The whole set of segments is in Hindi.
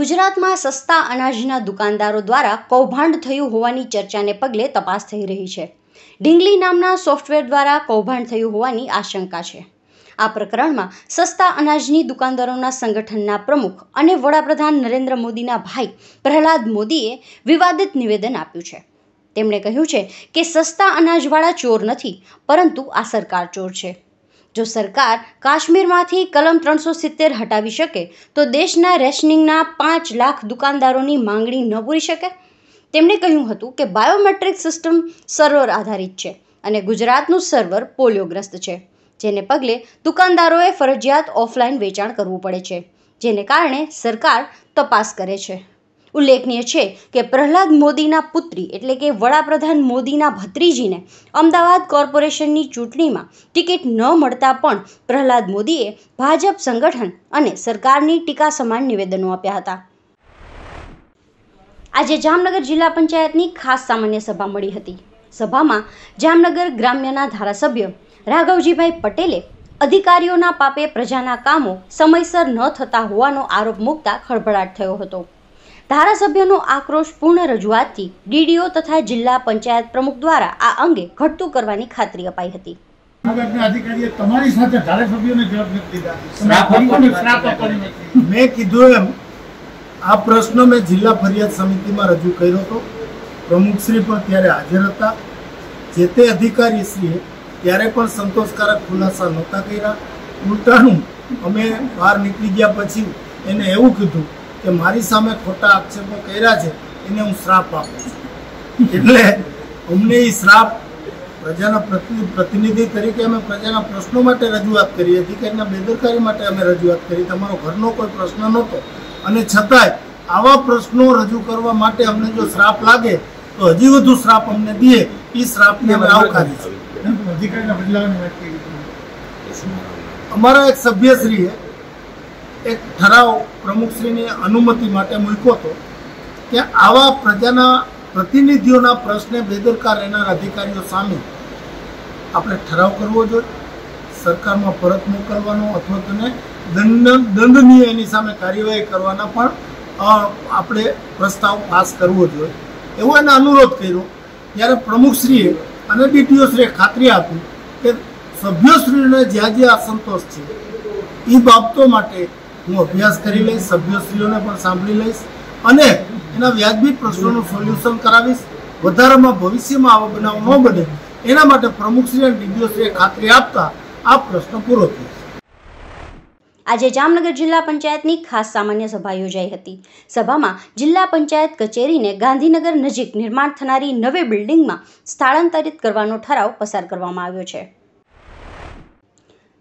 ગુજરાતમાં સસ્તા અનાજના દુકાનદારો દ્વારા કૌભાંડ થયું હોવાની ચર્ચાને પગલે તપાસ થઈ રહી છે. ઢીંગલી નામના સોફ્ટવેર દ્વારા કૌભાંડ થયું હોવાની આશંકા છે. આ પ્રકરણમાં સસ્તા અનાજની દુકાનદારોના સંગઠનના પ્રમુખ અને વડાપ્રધાન નરેન્દ્ર મોદીના ભાઈ પ્રહલાદ મોદીએ વિવાદિત નિવેદન આપ્યું છે. તેમણે કહ્યું છે કે સસ્તા અનાજવાળા ચોર નથી, પરંતુ આ સરકાર ચોર છે. जो सरकार काश्मीर में कलम 370 हटावी शके तो देशना रेशनिंगना 5 लाख दुकानदारों की मांगनी न पूरी शके। तेमणे कह्युं हतुं के बायोमेट्रिक सिस्टम सर्वर आधारित है और गुजरातनु सर्वर पोलियोग्रस्त है, जेने पगले दुकानदारोए फरजियात ऑफलाइन वेचाण करवू पड़े छे, जेने कारणे सरकार तपास करे छे। उल्लेखनीय है कि प्रहलाद मोदीना पुत्री एटले के वडाप्रधान मोदीना भत्रीजी ने अमदावाद कॉर्पोरेशननी चूंटणी में टिकट न मळता पण प्रहलाद मोदीए भाजप संगठन अने सरकारनी टीका समान निवेदनों आप्या हता। आज जामनगर जिला पंचायतनी खास सामान्य सभा मळी हती। सभा में जामनगर ग्राम्यना धारासभ्य राघवजीभाई पटेले अधिकारीओना पापे प्रजाना कामों समयसर न थता होवानो आरोप मूकता खळभळाट थयो हतो। धारासभ्यों आक्रोशपूर्ण रजूआत थी डीडीओ तथा जिला पंचायत प्रमुख द्वारा आ अंगे घटतू करवानी खातरी अपाई हती। मैं कीधुं एम आ प्रश्न मैं जिला फरियाद समिति में रजू कर्यो हतो। प्रमुख श्री पण त्यारे हाजर हता। जे ते अधिकारी श्री त्यारे पण संतोषकारक खुलासा नहोता कर्या। उल्टाणुं अमे बहार नीकळी गया पछी एने एवुं कीधुं कि मारी सामे खोटा आक्षेपों कर्या छे एने हूँ श्राप आपू छूं। एटले अमने ई श्राप प्रजाना प्रतिनिधि तरीके अमे प्रजाना प्रश्नों माटे रजूआत करी हती के एना बेदरकारी माटे अमे रजूआत करी। तमारो घरनो कोई प्रश्न नहोतो अने छतांय आवा प्रश्नों रजू करवा माटे अमने जो श्राप लागे तो हजी वधु श्राप अमने दिए ई श्रापने अमे आवकारी छीए। अमारा एक सभ्यश्री है एक ठराव प्रमुख श्री ने अनुमति माटे मूक्यो तो कि आवा प्रजाना प्रतिनिधिओना प्रश्ने बेदरकार रहेना अधिकारीओ सामे आपणे ठराव करवो जोईए। सरकारमां परत मोकलवानो अथवा तने दंडनीय एनी सामे कार्यवाही करवाना पण आपणे प्रस्ताव पास करवो जोईए एवो एने अनुरोध कर्यो। त्यारे प्रमुख श्रीए अने डीटीओ श्रीए खातरी आपी के सभ्यश्रीने ज्यां ज्यां असंतोष छे ई बाबतो माटे हूँ अभ्यास करी लईश, सभ्यश्रीओने पण सांभळी लईश अने एना व्याजबी प्रश्नोनुं सोल्यूशन करावीश। वधारामां भविष्यमां आवा बनाव न बने एना माटे प्रमुखश्री अने डीडीओश्रीए खातरी आपता आ प्रश्न पूरो थयो। आज जामनगर जिला पंचायतनी खास सामान्य सभा योजाई हती। सभामां जिला पंचायत कचेरीने गांधीनगर नजीक निर्माण थनारी नवी बिल्डिंगमां स्थाळांतरित करवानो ठराव पसार करवामां आव्यो छे।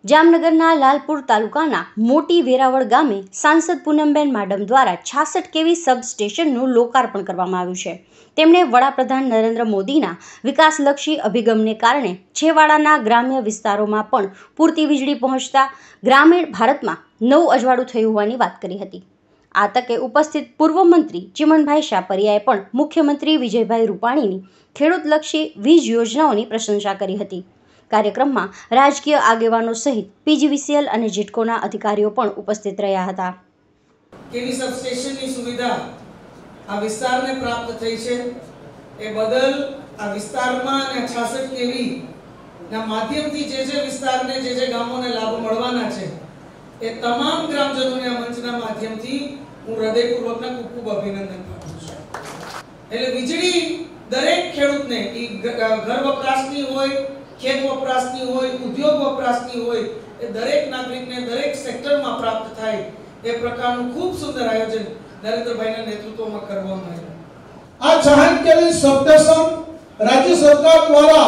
जामनगरना लालपुर तालुकाना मोटी वेरावळ गामे सांसद पुनमबेन मैडम द्वारा 66 KV सबस्टेशननुं लोकार्पण करवामां आव्युं छे। તેમણે વડાપ્રધાન નરેન્દ્ર મોદીના વિકાસલક્ષી અભિગમને કારણે છેવાડાના ગ્રામ્ય વિસ્તારોમાં પણ પૂરતી વીજળી પહોંચતા ગ્રામીણ ભારતમાં નવું અજવાળું થયું હોવાની વાત કરી હતી. આ તકે ઉપસ્થિત પૂર્વ મંત્રી चिमन भाई शापरियाએ પણ મુખ્યમંત્રી વિજયભાઈ રૂપાણીની ખેડૂતલક્ષી વીજ યોજનાઓની પ્રશંસા કરી હતી. कार्यक्रम में राजकीय आगेवानों सहित पीजीवीसीएल और जिटकोना अधिकारीओ पण उपस्थित रह्या हता। केवी सबस्टेशन की सुविधा आ विस्तार ने प्राप्त थई छे ए बदल आ विस्तार में 66 KV ना माध्यम थी जे विस्तार ने जे गामों ने लाभ मळवाना छे ए तमाम ग्रामजनों ने मंचना माध्यम थी हूँ हृदयपूर्वक खूब खूब अभिनंदन पाठवुं छुं। एटले वीजळी दरेक खेडूत ने घर वपराशनी होय खेत वपराशनी होय उद्योग वपराशनी होय ए दरेक नागरिक ने दरेक सेक्टर में प्राप्त थाय ए प्रकारनुं खूब सुंदर आयोजन नरेंद्रभाईना नेतृत्वमां करवामां आव्युं। आ 66 KV सबस्टेशन राज्य सरकार द्वारा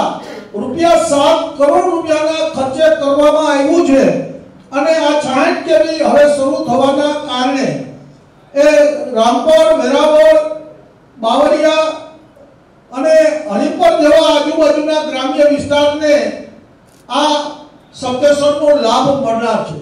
रुपया 7 करोड़ खर्चे करवामां आव्युं छे अने आ 66 KV हवे शुरू थवाना कारणे ए रामपुर वेरावळ बावरिया अने हरिपर जेवा आजूबाजूना ग्राम्य विस्तार ने आ सबस्टेशन नो लाभ मळनार छे।